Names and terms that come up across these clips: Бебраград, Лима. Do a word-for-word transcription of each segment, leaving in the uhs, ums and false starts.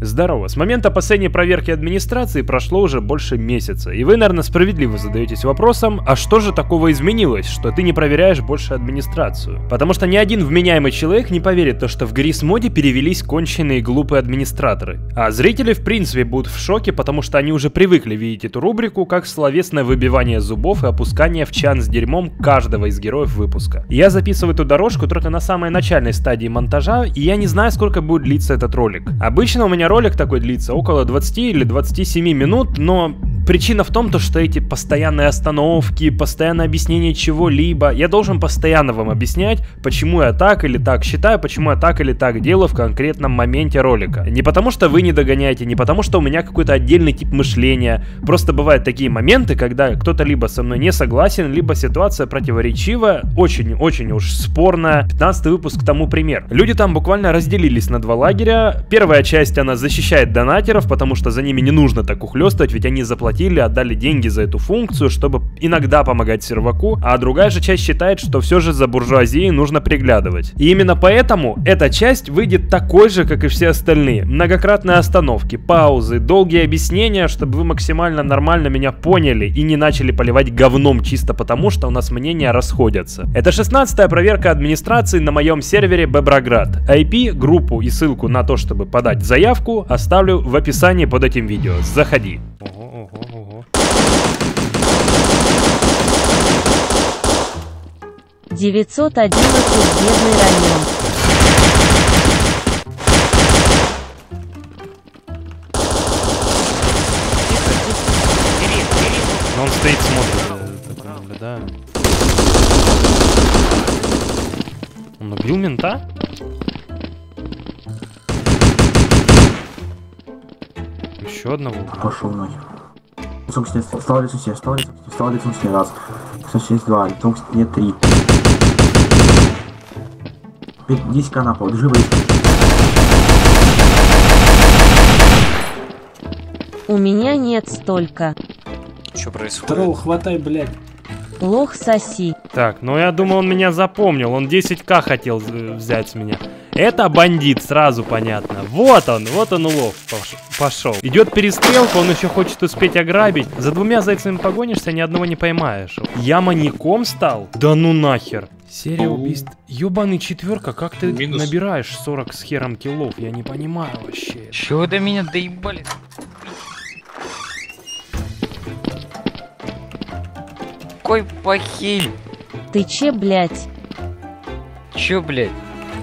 Здорово. С момента последней проверки администрации прошло уже больше месяца, и вы, наверное, справедливо задаетесь вопросом, а что же такого изменилось, что ты не проверяешь больше администрацию? Потому что ни один вменяемый человек не поверит то, что в Garry's Mod перевелись конченые глупые администраторы. А зрители в принципе будут в шоке, потому что они уже привыкли видеть эту рубрику как словесное выбивание зубов и опускание в чан с дерьмом каждого из героев выпуска. Я записываю эту дорожку только на самой начальной стадии монтажа, и я не знаю, сколько будет длиться этот ролик. Обычно у меня ролик такой длится около двадцати или двадцати семи минут, но причина в том, то, что эти постоянные остановки, постоянное объяснение чего-либо, я должен постоянно вам объяснять, почему я так или так считаю, почему я так или так делаю в конкретном моменте ролика. Не потому что вы не догоняете, не потому что у меня какой-то отдельный тип мышления, просто бывают такие моменты, когда кто-то либо со мной не согласен, либо ситуация противоречива, очень-очень уж спорная. пятнадцатый выпуск тому пример. Люди там буквально разделились на два лагеря. Первая часть, она защищает донатеров, потому что за ними не нужно так ухлёстывать, ведь они заплатили, отдали деньги за эту функцию, чтобы иногда помогать серваку, а другая же часть считает, что все же за буржуазией нужно приглядывать. И именно поэтому эта часть выйдет такой же, как и все остальные. Многократные остановки, паузы, долгие объяснения, чтобы вы максимально нормально меня поняли и не начали поливать говном чисто потому, что у нас мнения расходятся. Это шестнадцатая проверка администрации на моем сервере Бебраград. ай пи, группу и ссылку на то, чтобы подать заявку, оставлю в описании под этим видео. Заходи. Ого, ого, ого. девятьсот одиннадцать, бедный район. Но он стоит, смотрит. Это правда, да. Он убил мента? Еще одного. Пошел нахер. Сумки встал лицом себе, встал лицом себе, встал лицом себе, раз. Сумки два, лицом к стене три. Десять канапов, живы. У меня нет столько. Что происходит? Трол, хватай, блядь. Лох соси. Так, ну я думаю, он меня запомнил. Он десять ка хотел взять с меня. Это бандит, сразу понятно. Вот он, вот он улов пошел. Идет перестрелка, он еще хочет успеть ограбить. За двумя зайцами погонишься, ни одного не поймаешь. Я маньяком стал? Да ну нахер. Серия убийств. Ёбаный четверка, как ты минус набираешь сорок с хером киллов? Я не понимаю вообще. Чего до меня доебали? Какой похиль. Ты че, блядь? Че, блядь?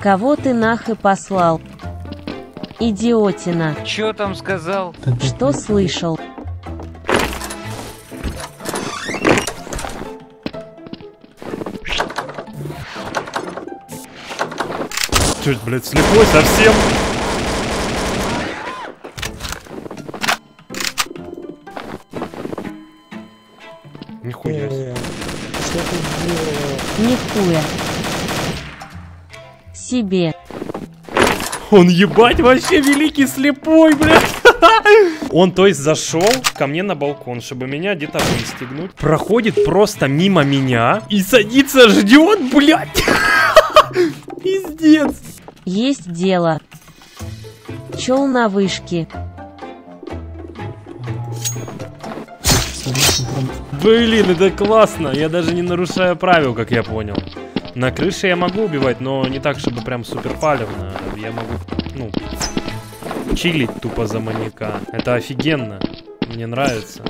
Кого ты нах и послал? Идиотина. Чё там сказал? Что слышал? Чё, блядь, слепой совсем? Нихуя. Что ты делаешь? Нихуя. Себе. Он ебать вообще великий слепой, блядь. Он, то есть, зашел ко мне на балкон, чтобы меня где-то пристегнуть. Проходит просто мимо меня и садится, ждет, блядь. Пиздец. Есть дело. Чел на вышке. Блин, это классно. Я даже не нарушаю правил, как я понял. На крыше я могу убивать, но не так, чтобы прям супер палевно. Я могу, ну, чилить тупо за маньяка. Это офигенно. Мне нравится.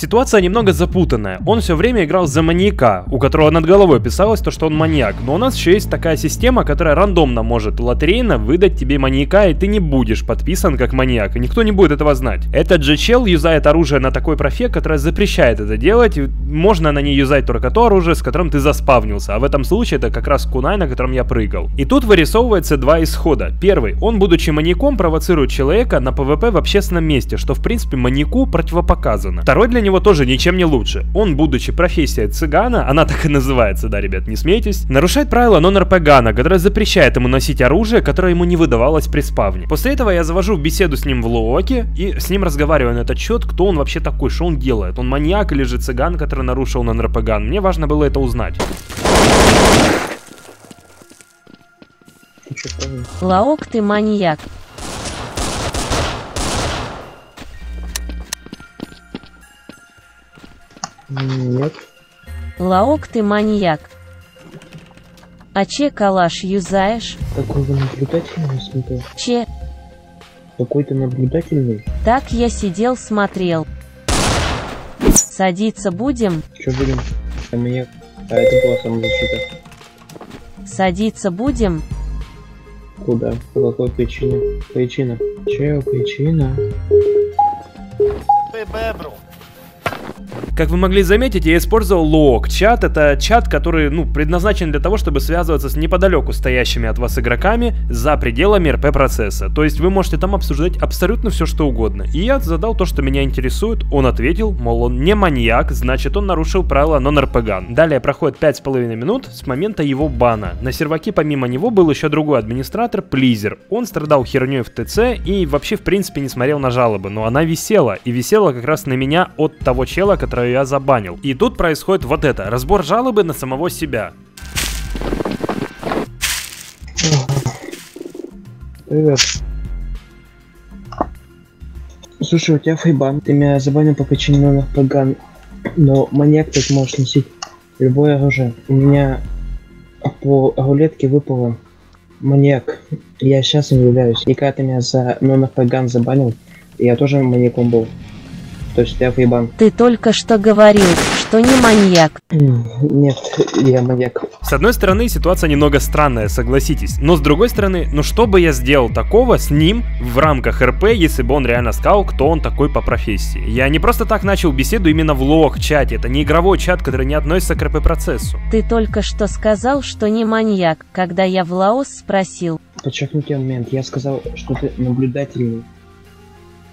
Ситуация немного запутанная. Он все время играл за маньяка, у которого над головой писалось то, что он маньяк. Но у нас еще есть такая система, которая рандомно может лотерейно выдать тебе маньяка, и ты не будешь подписан как маньяк, и никто не будет этого знать. Этот же чел юзает оружие на такой профе, которая запрещает это делать. Можно на ней юзать только то оружие, с которым ты заспавнился. А в этом случае это как раз кунай, на котором я прыгал. И тут вырисовывается два исхода. Первый. Он, будучи маньяком, провоцирует человека на пвп в общественном месте, что в принципе маньяку противопоказано. Второй для него тоже ничем не лучше. Он, будучи профессией цыгана, она так и называется, да, ребят, не смейтесь, нарушает правила нон-рпгана, которое запрещает ему носить оружие, которое ему не выдавалось при спавне. После этого я завожу беседу с ним в лооке и с ним разговариваю на этот счет, кто он вообще такой, что он делает. Он маньяк или же цыган, который нарушил нон-рпган? Мне важно было это узнать. Лаок, ты маньяк. Нет. Лаок, ты маньяк. А че калаш юзаешь? Какой-то наблюдательный смотрел. Че? Какой-то наблюдательный? Так я сидел, смотрел. Садиться будем? Че будем? А меня... А это была самозащита. Садиться будем? Куда? По какой причине? Причина. Че причина? Ты бебру. Как вы могли заметить, я использовал лоок-чат. Это чат, который, ну, предназначен для того, чтобы связываться с неподалеку стоящими от вас игроками за пределами РП-процесса. То есть вы можете там обсуждать абсолютно все, что угодно. И я задал то, что меня интересует. Он ответил, мол, он не маньяк, значит, он нарушил правила нон-рпган. Далее проходит пять с половиной минут с момента его бана. На серваке помимо него был еще другой администратор, Плизер. Он страдал херней в ТЦ и вообще, в принципе, не смотрел на жалобы. Но она висела. И висела как раз на меня от того чела, который я забанил. И тут происходит вот это. Разбор жалобы на самого себя. Привет. Слушай, у тебя фейбан. Ты меня забанил по причине нон-рпган. Но маньяк ты можешь носить любое оружие. У меня по рулетке выпало маньяк. Я сейчас им являюсь. И когда ты меня за нон-рпган забанил, я тоже маньяком был. То есть я фейбан. Ты только что говорил, что не маньяк. Нет, я маньяк. С одной стороны, ситуация немного странная, согласитесь. Но с другой стороны, ну что бы я сделал такого с ним в рамках РП, если бы он реально сказал, кто он такой по профессии? Я не просто так начал беседу именно в лог-чате. Это не игровой чат, который не относится к РП-процессу. Ты только что сказал, что не маньяк, когда я в Лаос спросил. Подчеркнутый момент. Я сказал, что ты наблюдательный.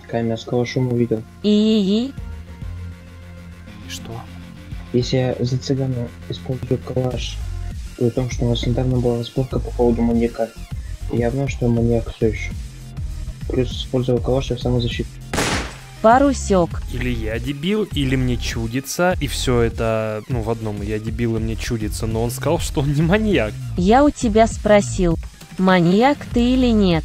Камера с калашом увидел. И-и-и. Что? Если я за цыгана использую калаш, при том, что у нас недавно была разборка по поводу маньяка, я знаю, что маньяк все еще. Плюс использовал калаш и в самозащиту. Парусек. Или я дебил, или мне чудится, и все это, ну, в одном, я дебил и мне чудится, но он сказал, что он не маньяк. Я у тебя спросил, маньяк ты или нет?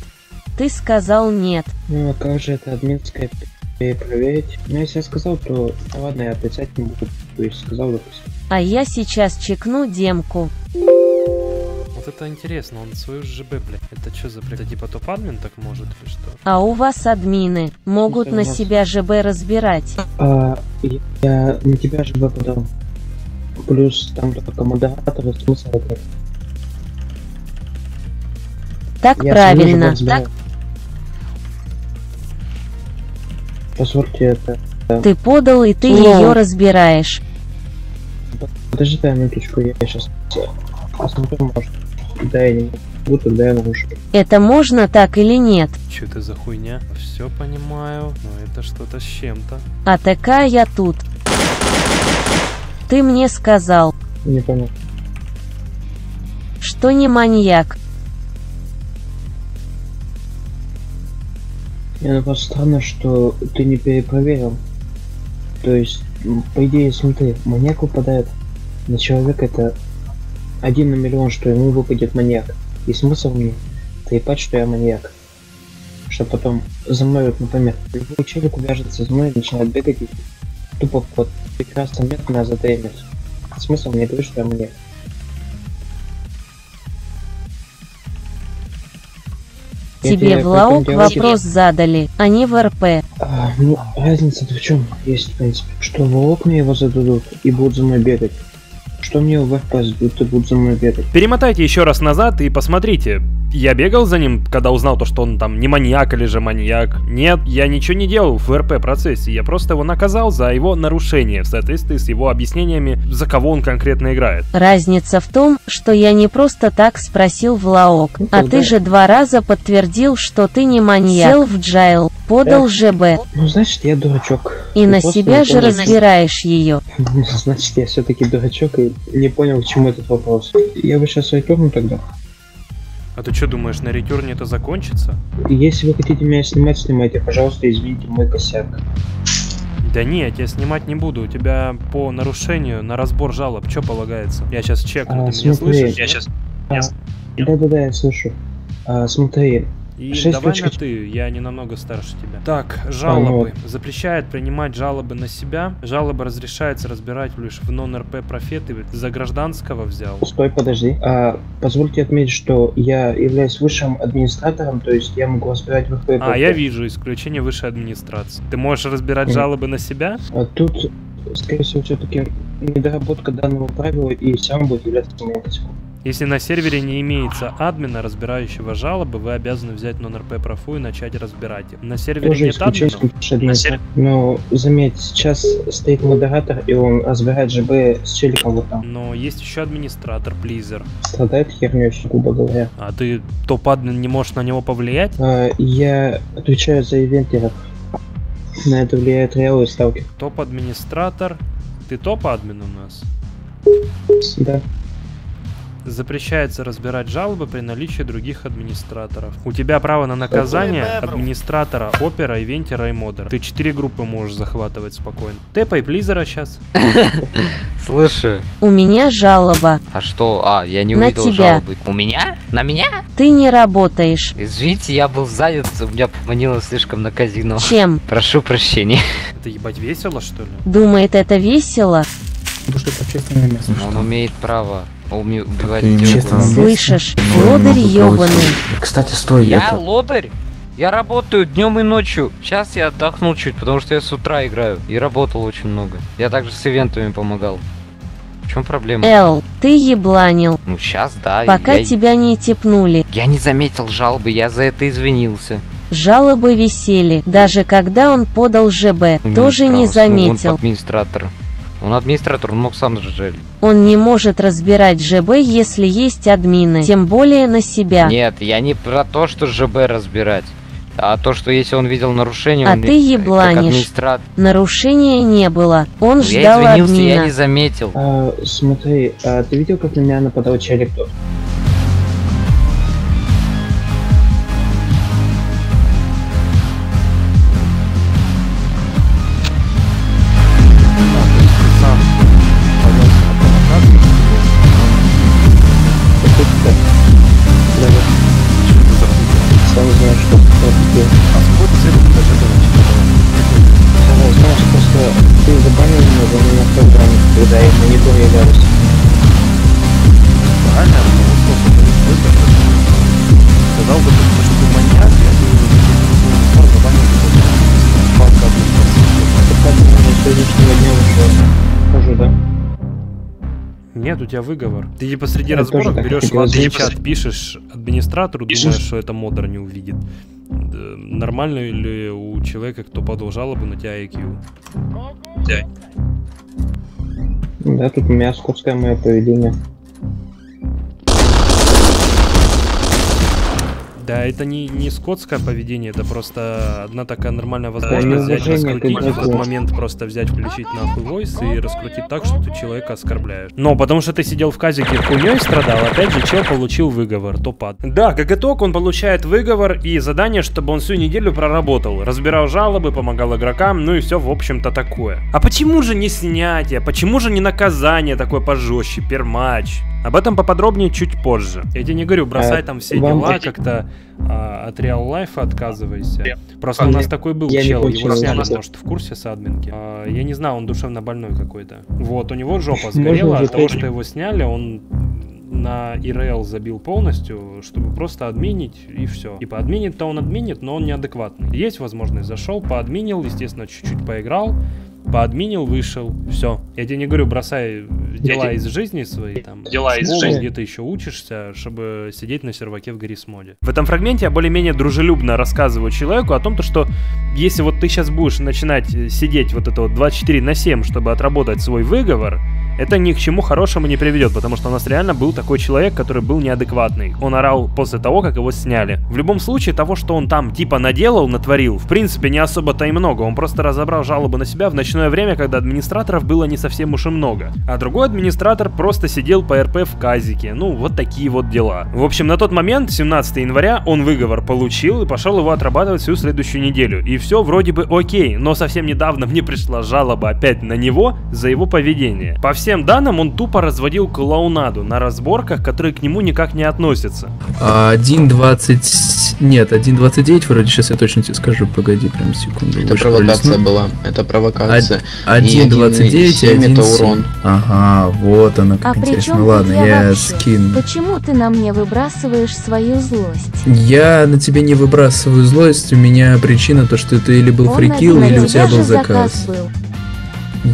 Ты сказал нет. Ну а как же это админское перепроверить? Ну если я сказал, то ладно, я отрицать не буду. То есть сказал, допустим. А я сейчас чекну демку. Вот это интересно, он свою ЖБ, бля. Это что за бред? Это типа топ-админ так может или что? А у вас админы могут на вас... себя ЖБ разбирать? А, я на тебя ЖБ подал. Плюс там только модераторы, смысл это. Так я правильно. Так... По сути, это, да. Ты подал и ты но... ее разбираешь. Подожди, дай минуточку, я сейчас посмотрю, может. Да или нет. Вот тогда я нарушу. Это можно так или нет? Че это за хуйня? Все понимаю, но это что-то с чем-то. А такая я тут. Ты мне сказал. Не понял. Что не маньяк? Мне просто странно, что ты не перепроверил. То есть, по идее, смотри, маньяк выпадает на человека, это один на миллион, что ему выпадет маньяк. И смысл мне трепать, что я маньяк. Что потом за мной, вот, например, любой человек увяжется за мной и начинает бегать и тупо под прекрасным метром меня затремит. Смысл мне говорит, что я маньяк. Тебе в лаук вопрос задали, а не в РП. А, ну, разница-то в чем есть, в принципе. Что в лаук мне его зададут и будут за мной бегать. Что мне в РП зададут и будут за мной бегать. Перемотайте еще раз назад и посмотрите. Я бегал за ним, когда узнал то, что он там не маньяк или же маньяк. Нет, я ничего не делал в РП-процессе, я просто его наказал за его нарушение в соответствии с его объяснениями, за кого он конкретно играет. Разница в том, что я не просто так спросил в лаок, ну, а ты да. же два раза подтвердил, что ты не маньяк. Сел в джайл, подал ЖБ. Ну, значит, я дурачок. И ты на себя же разбираешь ее. Значит, я все-таки дурачок и не понял, к чему этот вопрос. Я бы сейчас выкину тогда. А ты что думаешь, на ретерне это закончится? Если вы хотите меня снимать, снимайте, пожалуйста, извините, мой косяк. Да нет, я снимать не буду. У тебя по нарушению на разбор жалоб что полагается? Я сейчас чекну, а, ты смотри, меня слышишь? Я сейчас... Да-да-да, я слышу. А, смотри. И давай на ты, я не намного старше тебя. Так, жалобы. Запрещает принимать жалобы на себя. Жалобы разрешается разбирать лишь в нон-РП профеты. За гражданского взял. Стой, подожди. А, позвольте отметить, что я являюсь высшим администратором, то есть я могу разбирать в РП. А, я вижу исключение высшей администрации. Ты можешь разбирать mm. жалобы на себя? А тут, скорее всего, все-таки недоработка данного правила и сам будет являться неэффективным. Если на сервере не имеется админа, разбирающего жалобы, вы обязаны взять нон-РП профу и начать разбирать их. На сервере тоже нет админа. Сер... Но заметь, сейчас стоит модератор, и он разбирает ЖБ с челиком вот там. Но есть еще администратор, плизер. Страдает херню очень, грубо говоря. А ты топ-админ не можешь на него повлиять? А, я отвечаю за ивентеров. На это влияет реалы ставки. Топ-администратор. Ты топ-админ у нас? Да. Запрещается разбирать жалобы при наличии других администраторов. У тебя право на наказание администратора, опера, ивентера и модера. Ты четыре группы можешь захватывать спокойно. Тэпай плизера сейчас. Слыши. У меня жалоба. А что? А, я не увидел жалобы. У меня? На меня? Ты не работаешь. Извините, я был занят, у меня манило слишком на казино. Чем? Прошу прощения. Это ебать весело, что ли? Думает, это весело? Потому что это общественное место. Он умеет право. Слышишь, лодырь ебаный. Кстати, стой, я это... лодырь. Я работаю днем и ночью. Сейчас я отдохнул чуть, потому что я с утра играю и работал очень много. Я также с ивентами помогал. В чем проблема? Эл, ты ебланил. Ну сейчас да. Пока я... тебя не тепнули. Я не заметил жалобы, я за это извинился. Жалобы висели, даже когда он подал ЖБ, ну, тоже не заметил. Он администратор. Он администратор, он мог сам жалить. Он не может разбирать ЖБ, если есть админы, тем более на себя. Нет, я не про то, что ЖБ разбирать, а то, что если он видел нарушение... А он ты ебланишь. Администратор... Нарушения не было, он ну, ждал админа. Я извинился, админа. Я не заметил. А, смотри, а ты видел, как на меня нападал челик тот? Нет, у тебя выговор. Ты и посреди разборок берешь в админ чат, пишешь администратору, думаешь, что это модер не увидит. Нормально ли у человека, кто подал жалобу на тебя ай кью? Да, тут у меня скотское мое поведение. Да, это не, не скотское поведение, это просто одна такая нормальная возможность взять, раскрутить в этот момент, просто взять, включить нахуй войс и раскрутить так, что ты человека оскорбляешь. Но потому что ты сидел в казике хуйней страдал, опять же, чел получил выговор, топад. Да, как итог, он получает выговор и задание, чтобы он всю неделю проработал, разбирал жалобы, помогал игрокам, ну и все, в общем-то, такое. А почему же не снятие, почему же не наказание такое пожестче, пермач? Об этом поподробнее чуть позже. Я тебе не говорю, бросай там все дела, как-то а, от Real Life отказывайся. Просто у нас такой был чел, его сняли, потому что в курсе с админки. А, я не знаю, он душевно больной какой-то. Вот, у него жопа сгорела от того, что его сняли, он... на ай ар эл забил полностью, чтобы просто админить и все. Типа админит-то он админит, но он неадекватный. Есть возможность, зашел, поадминил, естественно, чуть-чуть поиграл, поадминил, вышел, все. Я тебе не говорю, бросай дела из жизни свои, там, дела из жизни, где ты еще учишься, чтобы сидеть на серваке в Garry's Mod. В этом фрагменте я более-менее дружелюбно рассказываю человеку о том, что если вот ты сейчас будешь начинать сидеть вот это вот двадцать четыре на семь, чтобы отработать свой выговор, это ни к чему хорошему не приведет, потому что у нас реально был такой человек, который был неадекватный. Он орал после того, как его сняли. В любом случае, того, что он там типа наделал, натворил, в принципе, не особо-то и много. Он просто разобрал жалобы на себя в ночное время, когда администраторов было не совсем уж и много. А другой администратор просто сидел по РП в казике. Ну, вот такие вот дела. В общем, на тот момент, семнадцатого января, он выговор получил и пошел его отрабатывать всю следующую неделю. И все вроде бы окей, но совсем недавно мне пришла жалоба опять на него за его поведение. По всем данным, он тупо разводил клоунаду на разборках, которые к нему никак не относятся. один двадцать... Нет, один двадцать девять вроде, сейчас я точно тебе скажу, погоди, прям секунду. Это выше провокация пролесну. Была, это провокация. один двадцать девять, один семь это урон. Ага, вот она, как а интересно. Ну ладно, я, я скину. Почему ты на мне выбрасываешь свою злость? Я на тебе не выбрасываю злость, у меня причина то, что ты или был он фрикил, или у тебя был заказ. заказ был.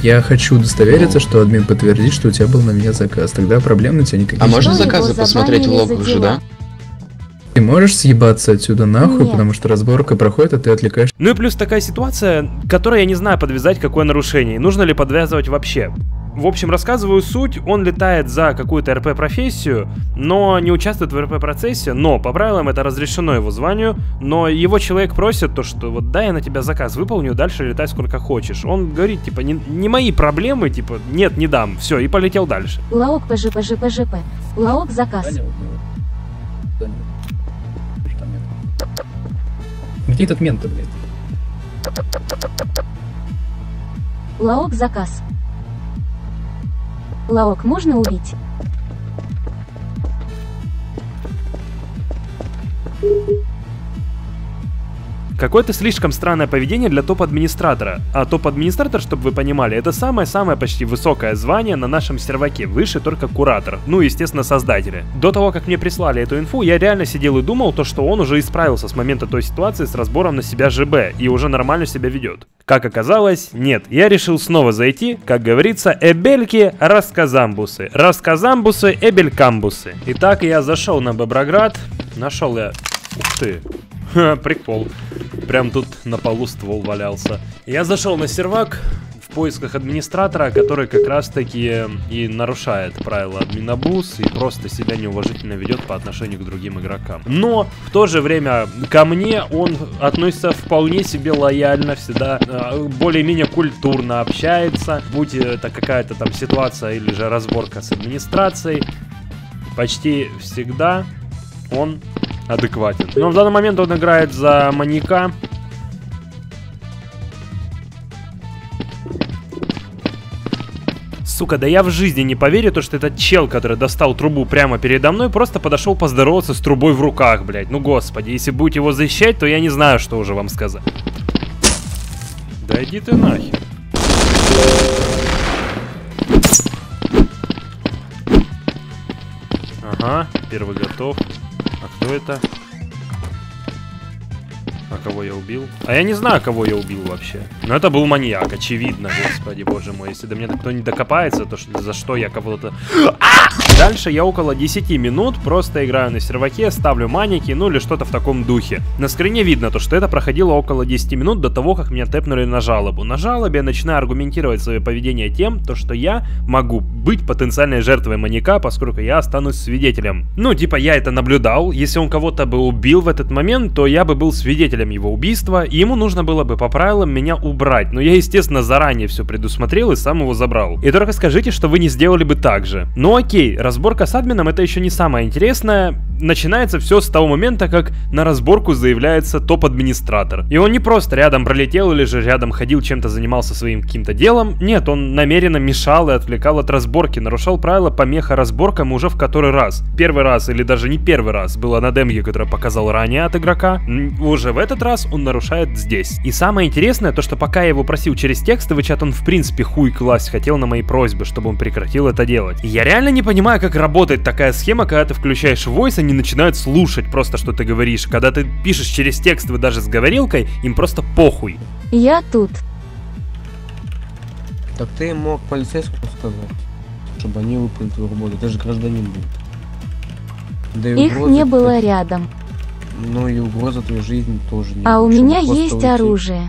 Я хочу удостовериться, что админ подтвердит, что у тебя был на меня заказ. Тогда проблем на тебя никаких. А можно заказы посмотреть в лог уже, да? Ты можешь съебаться отсюда нахуй, Нет. потому что разборка проходит, а ты отвлекаешься. Ну и плюс такая ситуация, которой я не знаю подвязать какое нарушение. Нужно ли подвязывать вообще? В общем, рассказываю суть, он летает за какую-то РП-профессию, но не участвует в РП-процессе, но по правилам это разрешено его званию, но его человек просит то, что вот да, я на тебя заказ выполню, дальше летай сколько хочешь. Он говорит, типа, не, не мои проблемы, типа, нет, не дам, все, и полетел дальше. Лаок, ПЖП, ПЖП, ПЖП, Лаок, заказ. Где этот мент-то, блядь? Лаок, заказ. Лаок, можно убить? Какое-то слишком странное поведение для топ-администратора. А топ-администратор, чтобы вы понимали, это самое-самое почти высокое звание на нашем серваке, выше только куратор, ну естественно создатели. До того, как мне прислали эту инфу, я реально сидел и думал, то, что он уже исправился с момента той ситуации с разбором на себя ЖБ и уже нормально себя ведет. Как оказалось, нет, я решил снова зайти, как говорится, эбельки расказамбусы, расказамбусы эбелькамбусы. Итак, я зашел на Бебраград, нашел я... Ух ты! Ха, прикол. Прям тут на полу ствол валялся. Я зашел на сервак в поисках администратора, который как раз таки и нарушает правила админабуз и просто себя неуважительно ведет по отношению к другим игрокам. Но в то же время ко мне он относится вполне себе лояльно, всегда более-менее культурно общается. Будь это какая-то там ситуация или же разборка с администрацией, почти всегда он... адекватен. Но в данный момент он играет за маньяка. Сука, да я в жизни не поверю, то, что этот чел, который достал трубу прямо передо мной, просто подошел поздороваться с трубой в руках, блядь. Ну господи, если будете его защищать, то я не знаю, что уже вам сказать. Да иди ты нахер. Ага, первый готов. Кто это? А кого я убил? А я не знаю, кого я убил вообще. Но это был маньяк, очевидно, господи боже мой. Если до меня кто не докопается, то что, за что я кого-то... Дальше я около десяти минут просто играю на серваке, ставлю маники, ну или что-то в таком духе. На скрине видно то, что это проходило около десяти минут до того, как меня тэпнули на жалобу. На жалобе я начинаю аргументировать свое поведение тем, то, что я могу быть потенциальной жертвой маньяка, поскольку я останусь свидетелем. Ну типа я это наблюдал, если он кого-то бы убил в этот момент, то я бы был свидетелем его убийства, и ему нужно было бы по правилам меня убрать. Но я естественно заранее все предусмотрел и сам его забрал. И только скажите, что вы не сделали бы так же. Ну окей, разборка с админом — это еще не самое интересное. Начинается все с того момента, как на разборку заявляется топ-администратор. И он не просто рядом пролетел или же рядом ходил, чем-то занимался своим каким-то делом. Нет, он намеренно мешал и отвлекал от разборки, нарушал правила помеха разборкам уже в который раз. Первый раз или даже не первый раз было на демге, которое показал ранее от игрока. Уже в этот раз вас он нарушает здесь. И самое интересное, то что пока я его просил через текстовый чат, он в принципе хуй класть хотел на мои просьбы, чтобы он прекратил это делать. И я реально не понимаю, как работает такая схема, когда ты включаешь войс, они начинают слушать просто, что ты говоришь. Когда ты пишешь через текстовый даже с говорилкой, им просто похуй. Я тут. Так ты мог полицейскому сказать, чтобы они выполнили твою работу, даже гражданин был. Да их угроза, не было так... рядом. Ну и угроза твоей жизни тоже не А было. У меня есть уйти. Оружие.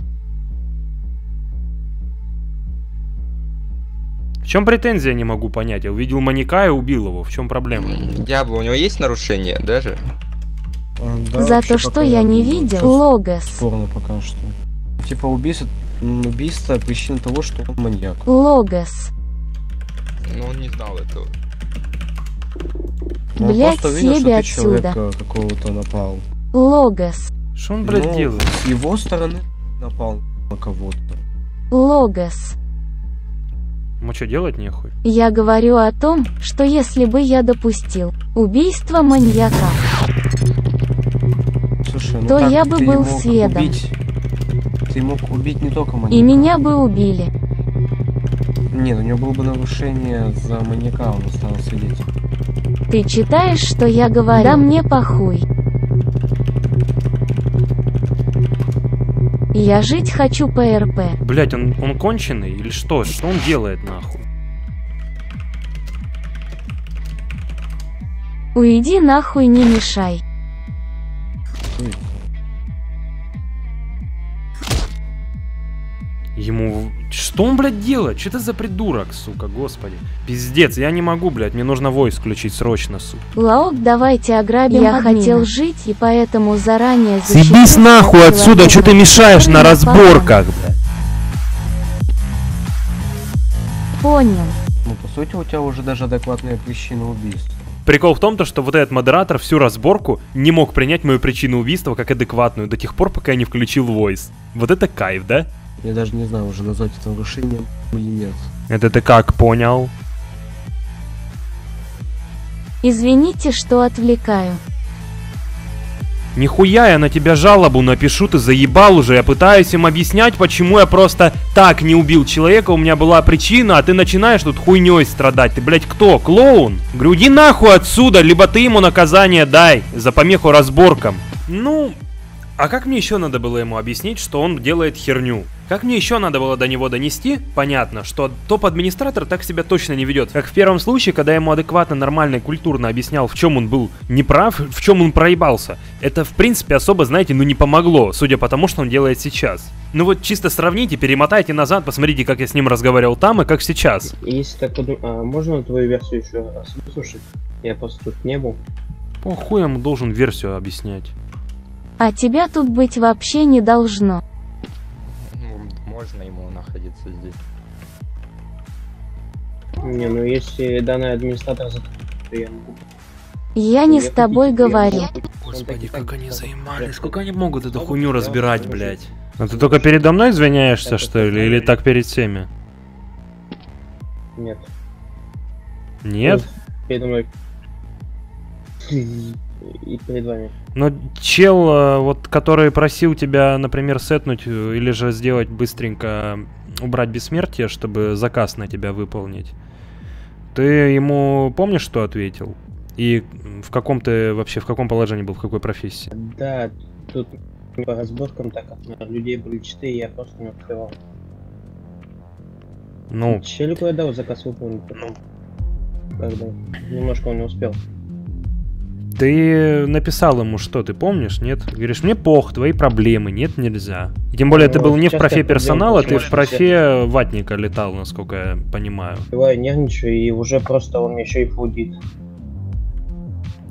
В чем претензия, не могу понять. Я увидел маньяка и убил его. В чем проблема? Дьявол, у него есть нарушение даже? Да, за то, что я не видел. Логос. Спорно пока что. Типа убийство, убийство причина того, что он маньяк. Логос. Но он не знал этого. Он блядь, просто видел, себе что ты отсюда. Какого-то напал. Логос. Что он, блядь, делает? С его стороны напал на кого-то. Логос. Ему что, делать нехуй? Я говорю о том, что если бы я допустил убийство маньяка, слушай, ну то я бы был сведом. Убить. Ты мог убить не только маньяка. И меня бы убили. Нет, у него было бы нарушение за маньяка, он стал сидеть. Ты читаешь, что я говорю? Да мне похуй. Я жить хочу ПРП. Блять, он, он конченый или что? Что он делает нахуй? Уйди нахуй, не мешай. Ему... Что он, блядь, делает? Что это за придурок, сука, господи. Пиздец, я не могу, блядь, мне нужно войс включить срочно, сука. Лаок, давайте ограбим Я админа. Хотел жить, и поэтому заранее... Съебись нахуй отсюда, что ты мешаешь на разборках, блядь. Понял. Ну, по сути, у тебя уже даже адекватная причина убийства. Прикол в том, что вот этот модератор всю разборку не мог принять мою причину убийства как адекватную до тех пор, пока я не включил войс. Вот это кайф, да? Я даже не знаю, уже назвать это нарушением или нет. Это ты как понял? Извините, что отвлекаю. Нихуя я на тебя жалобу напишу, ты заебал уже. Я пытаюсь им объяснять, почему я просто так не убил человека, у меня была причина, а ты начинаешь тут хуйней страдать. Ты, блядь, кто? Клоун? Говорю, иди нахуй отсюда, либо ты ему наказание дай за помеху разборкам. Ну... А как мне еще надо было ему объяснить, что он делает херню? Как мне еще надо было до него донести? Понятно, что топ-администратор так себя точно не ведет. Как в первом случае, когда я ему адекватно, нормально и культурно объяснял, в чем он был неправ, в чем он проебался. Это, в принципе, особо, знаете, ну не помогло, судя по тому, что он делает сейчас. Ну вот чисто сравните, перемотайте назад, посмотрите, как я с ним разговаривал там и как сейчас. Если так подумать, а можно твою версию еще слушать? Я просто тут не был. Похуй ему должен версию объяснять. А тебя тут быть вообще не должно. Ну, можно ему находиться здесь. Не, ну если данный администратор за то, я могу. Я не с тобой говорю. Господи, как они занимались, сколько они могут эту хуйню разбирать, блядь. А ты только передо мной извиняешься, что ли, или так перед всеми? Нет. Нет? Передо мной. И перед вами. Но чел, вот, который просил тебя, например, сетнуть или же сделать быстренько, убрать бессмертие, чтобы заказ на тебя выполнить, ты ему помнишь, что ответил? И в каком ты вообще, в каком положении был, в какой профессии? Да, тут по разборкам, так как людей были читы, я просто не открывал. Ну... Челику я дал заказ выполнить, потом когда немножко он не успел. Ты написал ему что, ты помнишь, нет? Говоришь, мне пох, твои проблемы, нет, нельзя. И тем более, ну, ты был не в профе персонала, ты в профе ватника летал, насколько я понимаю. Я нервничаю, и уже просто он еще и фудит.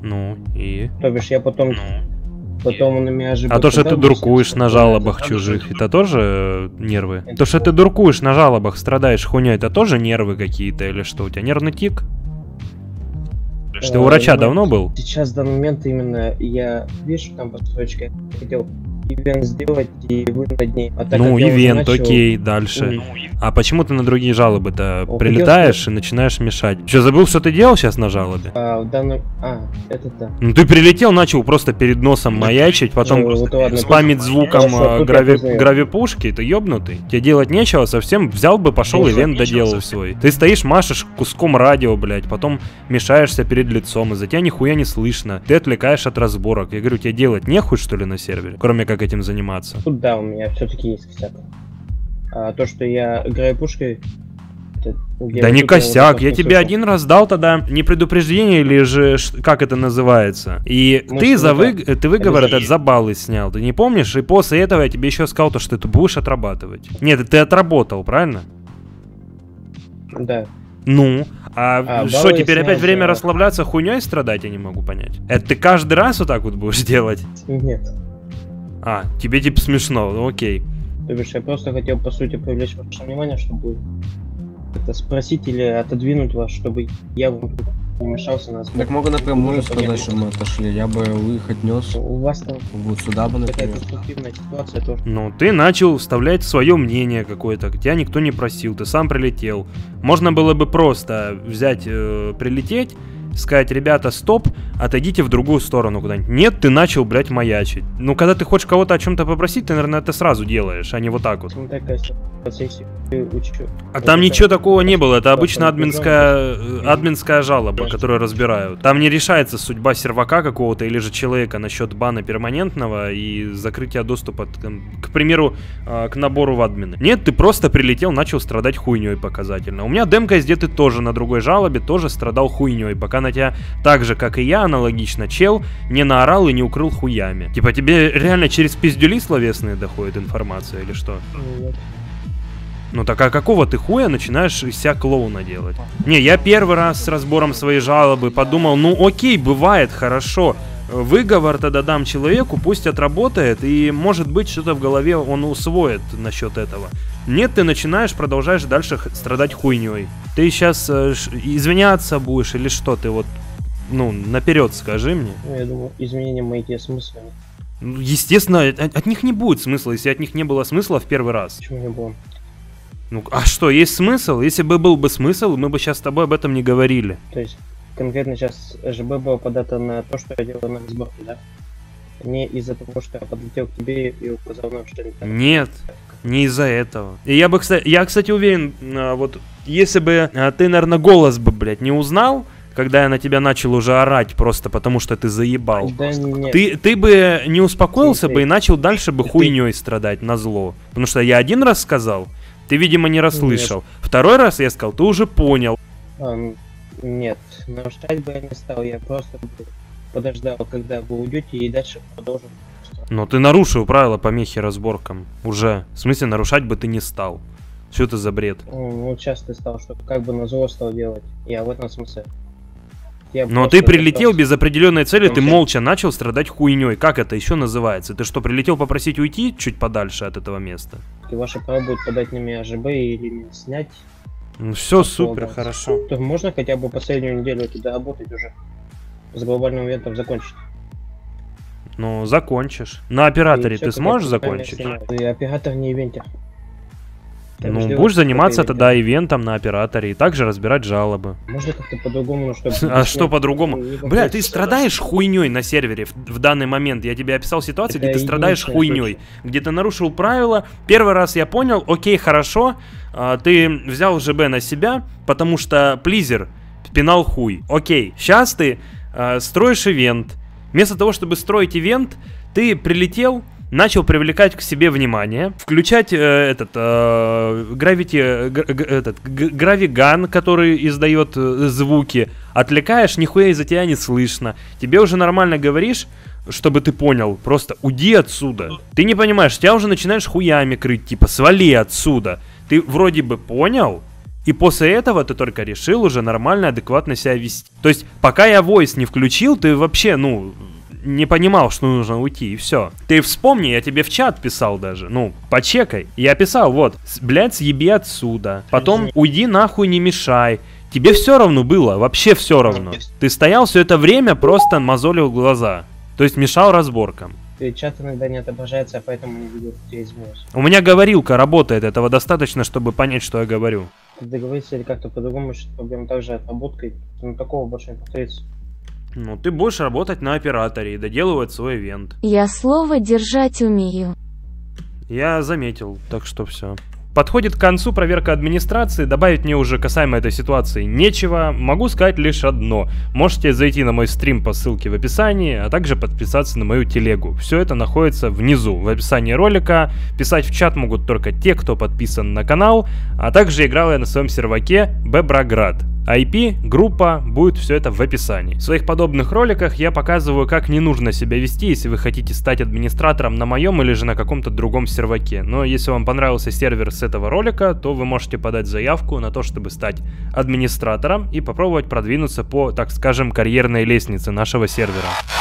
Ну, и? То бишь, я потом... Ну, потом и... он на меня же... А то, что ты дуркуешь на жалобах чужих, это тоже нервы? Это то, что ты дуркуешь на жалобах, страдаешь хуйней, это тоже нервы какие-то или что? У тебя нервный тик? Ты у врача давно был? Сейчас, в данный момент, именно я вижу там подстрочка, хотел ивент сделать и вы над ней. А так, ну, ивент, начал... окей, дальше. Ой. А почему ты на другие жалобы-то О, прилетаешь и начинаешь мешать? Че, забыл, что ты делал сейчас на жалобе? А, в данном... а это да. Ну, ты прилетел, начал просто перед носом маячить, потом ну, вот, ладно, спамить звуком а, грави... гравипушки, ты ёбнутый. Тебе делать нечего совсем, взял бы, пошел ну, ивент доделал совсем. свой. Ты стоишь, машешь куском радио, блядь, потом мешаешься перед лицом, из-за тебя нихуя не слышно. Ты отвлекаешь от разборок. Я говорю, тебе делать нехуй, что ли, на сервере? Кроме как этим заниматься. Тут да, у меня все-таки есть косяк. А то, что я играю пушкой... Да не косяк, я тебе один раз дал тогда не предупреждение или же как это называется. И ты за выговор этот за баллы снял, ты не помнишь? И после этого я тебе еще сказал то, что ты будешь отрабатывать. Нет, ты отработал, правильно? Да. Ну, а, а что, теперь снял, опять время да. расслабляться, хуйней страдать, я не могу понять. Это ты каждый раз вот так вот будешь делать? Нет. А, тебе типа смешно, ну окей. То бишь, я просто хотел, по сути, привлечь ваше внимание, чтобы это спросить или отодвинуть вас, чтобы я вам не мешался на сбор. Так могу, например, можно сказать, что мы отошли, я бы их отнес. У вас там вот сюда бы, например. Ситуация тоже. Ну, ты начал вставлять свое мнение какое-то, тебя никто не просил, ты сам прилетел. Можно было бы просто взять, э, прилететь, сказать, ребята, стоп, отойдите в другую сторону куда-нибудь. Нет, ты начал, блядь, маячить. Ну, когда ты хочешь кого-то о чем-то попросить, ты, наверное, это сразу делаешь, а не вот так вот. А там ничего такого не было, это обычно админская, админская жалоба, которую разбирают. Там не решается судьба сервака какого-то или же человека насчет бана перманентного и закрытия доступа, к примеру, к набору в админы. Нет, ты просто прилетел, начал страдать хуйней показательно. У меня демка есть, где ты тоже на другой жалобе тоже страдал хуйней, пока на тебя так же, как и я, аналогично чел не наорал и не укрыл хуями. Типа тебе реально через пиздюли словесные доходит информация или что? Нет. Ну так а какого ты хуя начинаешь из себя клоуна делать? Не, я первый раз с разбором своей жалобы подумал, ну окей, бывает, хорошо. Выговор тогда дам человеку, пусть отработает и может быть что-то в голове он усвоит насчет этого. Нет, ты начинаешь, продолжаешь дальше страдать хуйней. Ты сейчас э, извиняться будешь или что? Ты вот, ну, наперед скажи мне. Ну, я думаю, изменения мои те смыслы. Естественно, от, от них не будет смысла, если от них не было смысла в первый раз. Почему не было? Ну, а что, есть смысл? Если бы был бы смысл, мы бы сейчас с тобой об этом не говорили. То есть, конкретно сейчас ЖБ было подато на то, что я делал на сборке, да? Не из-за того, что я подлетел к тебе и указал нам, что это... Нет, не из-за этого. И я бы, кстати, я, кстати, уверен, вот, если бы ты, наверное, голос бы, блядь, не узнал, когда я на тебя начал уже орать просто потому, что ты заебал. Да ты, ты бы не успокоился ты, бы и начал дальше бы ты. хуйней страдать назло. Потому что я один раз сказал, ты, видимо, не расслышал. Нет. Второй раз я сказал, ты уже понял. А, нет, нарушать бы я не стал, я просто... подождал, когда вы уйдете, и дальше продолжим. Но ты нарушил правила помехи разборкам. Уже. В смысле, нарушать бы ты не стал. Что это за бред? Ну, сейчас ты стал, что как бы назло стал делать. Я в этом смысле. Я Но ты прилетел без определенной цели, ты молча начал страдать хуйней. Как это еще называется? Ты что, прилетел попросить уйти чуть подальше от этого места? И ваше право будет подать на меня ЖБ или меня снять. Ну, все супер, хорошо. То можно хотя бы последнюю неделю туда работать уже? С глобальным ивентом закончить. Ну, закончишь. На операторе ты сможешь закончить? И оператор не ивентер. Ну, будешь заниматься тогда ивентом на операторе и также разбирать жалобы. Можно как-то по-другому, чтобы... А что по-другому? Бля, ты страдаешь хуйней на сервере в данный момент. Я тебе описал ситуацию, где ты страдаешь хуйней. Где ты нарушил правила. Первый раз я понял, окей, хорошо. Ты взял ЖБ на себя, потому что плизер пинал хуй. Окей, сейчас ты... строишь ивент. Вместо того, чтобы строить ивент, ты прилетел, начал привлекать к себе внимание, включать э, этот э, гравити, г, этот гравиган, который издает звуки. Отвлекаешь, нихуя из-за тебя не слышно. Тебе уже нормально говоришь, чтобы ты понял, просто уйди отсюда. Ты не понимаешь, тебя уже начинаешь хуями крыть, типа свали отсюда. Ты вроде бы понял. И после этого ты только решил уже нормально, адекватно себя вести. То есть, пока я войс не включил, ты вообще, ну, не понимал, что нужно уйти, и все. Ты вспомни, я тебе в чат писал даже, ну, почекай. Я писал, вот, блядь, съеби отсюда, потом уйди нахуй, не мешай. Тебе все равно было, вообще все равно. Ты стоял все это время, просто мозолил глаза. То есть, мешал разборкам. чат иногда не отображается, поэтому не видел, где изменилось. У меня говорилка работает, этого достаточно, чтобы понять, что я говорю. Договориться или как-то по-другому, что проблема также отработкой, но такого больше не повторится. Ну, ты будешь работать на операторе и доделывать свой ивент. Я слово держать умею. Я заметил, так что все. Подходит к концу проверка администрации, добавить мне уже касаемо этой ситуации нечего, могу сказать лишь одно. Можете зайти на мой стрим по ссылке в описании, а также подписаться на мою телегу. Все это находится внизу, в описании ролика. Писать в чат могут только те, кто подписан на канал, а также играл я на своем серваке Бебраград. ай пи, группа, будет все это в описании. В своих подобных роликах я показываю, как не нужно себя вести, если вы хотите стать администратором на моем или же на каком-то другом серваке. Но если вам понравился сервер с этого ролика, то вы можете подать заявку на то, чтобы стать администратором и попробовать продвинуться по, так скажем, карьерной лестнице нашего сервера.